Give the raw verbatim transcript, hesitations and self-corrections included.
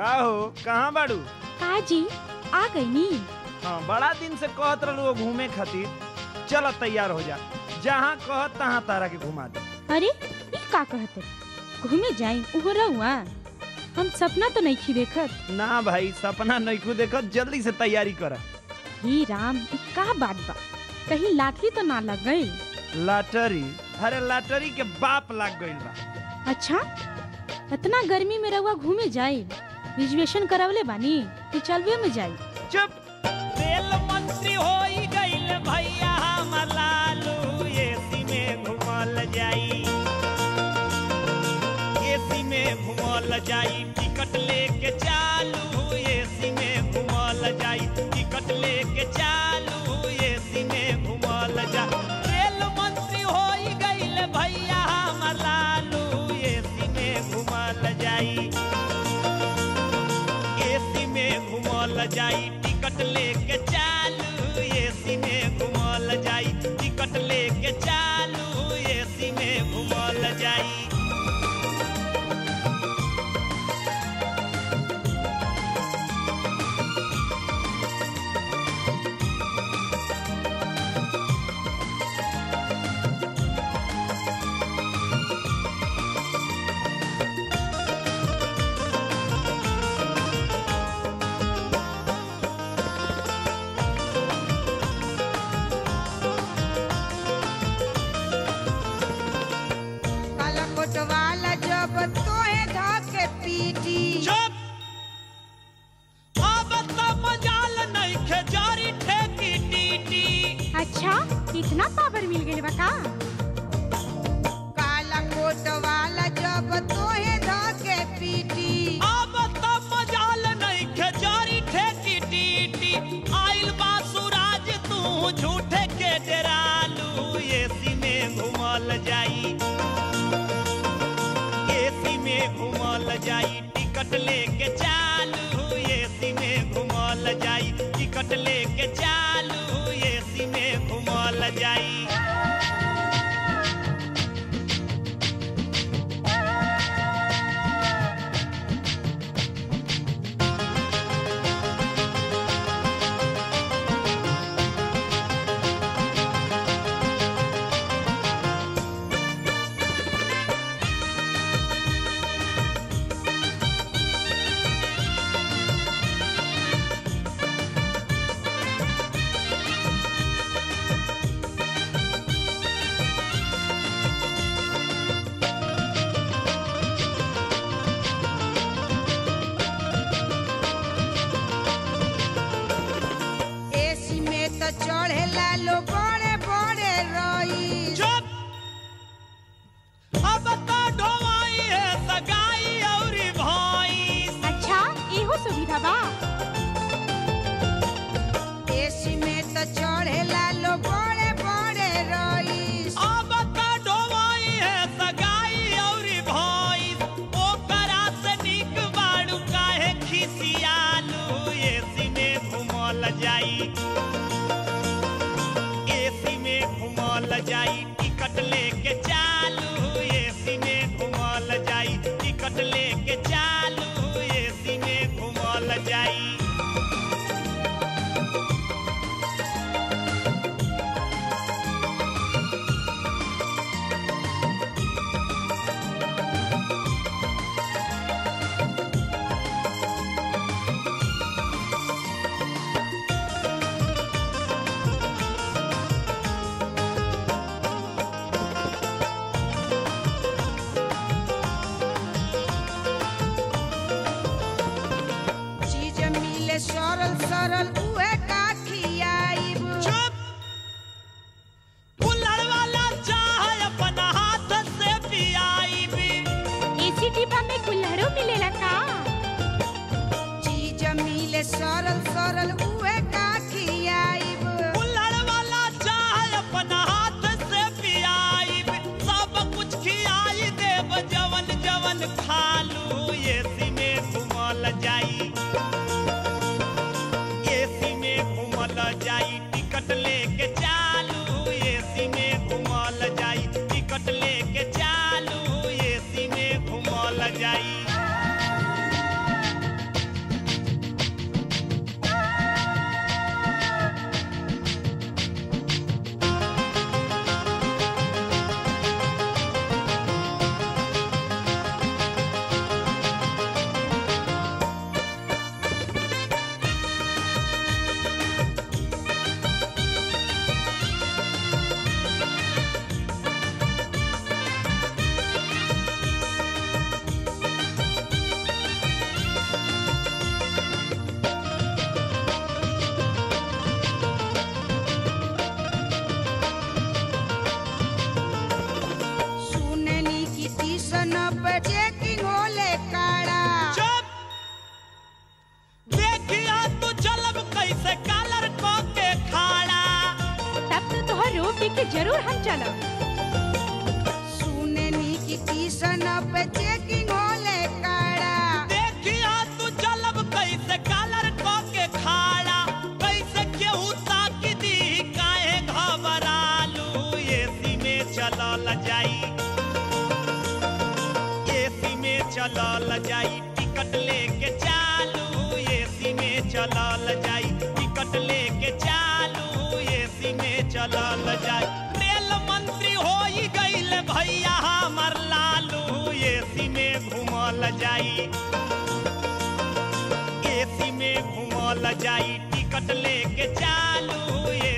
का हो कहाँ बाड़ू? काजी आ गई नी। हाँ बड़ा दिन से कहत रहलू घूमे खातिर, चलो तैयार हो जा, जहाँ कहत तहाँ तारा के घुमा दे। अरे ई का कहते घूमे जाई उहो रहुआ, हम सपना तो नहीं खी देखत। ना भाई सपना नहीं खू देखत, जल्दी से तैयारी करा। हे राम ई का बात बा, कहीं लाटरी तो ना लग गई? लाटरी? अरे लाटरी के बाप लग गई बा। अच्छा इतना गर्मी में रहुआ घूमे जाए, रिजर्वेशन करावले बानी कि चलवे में जाए। चुप, रेल मंत्री हो गइल भैया हम लालू, एसी में घुमल जाई, एसी में घुमल जाई, टिकट लेके चालू, एसी में घुमल जाई, टिकट लेके चालू, एसी में घुमल जाई। रेल मंत्री हो गइल भैया हम लालू, एसी में घुमल जाई, जाई टिकट लेके चालू, एसी में घुमल जाई, टिकट लेके चालू, एसी में घुमल जाई। अच्छा इतना पावर मिल गए बका। काला कोट वाला जब तोहे धके पीटी, अब तब मजाल नहीं खजारी ठेकी टीटी, आइल बा सुराज तू झूठे के डरालू, एसी में घुमल जाई, एसी में घुमल जाई, टिकट लेके चालू, एसी में घुमल जाई, टिकट लेके चालू, एसी में घुमल जाई। जरूर हम चला। सुने नी की टीशन पे चेकिंग हो ले काड़ा। देखिया तू चलब कैसे कालर को के खाड़ा। कैसे केहू ताकी दी काहे घबरालू। एसी में चलल जाई, एसी में चलल जाई, टिकट लेके चालू। एसी में चलल जाई, टिकट लेके चालू। एसी में चलल जाई। रेल मंत्री हो गइल भैया हमर लालू। एसी में घूमल जाई, एसी में घूमल जाई, टिकट लेके चालू।